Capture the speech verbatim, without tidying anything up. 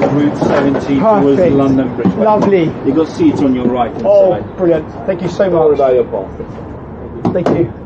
to Route seventy towards the London Bridge. Lovely. You can see it on your right. Oh, side. Brilliant. Thank you so much. Thank you.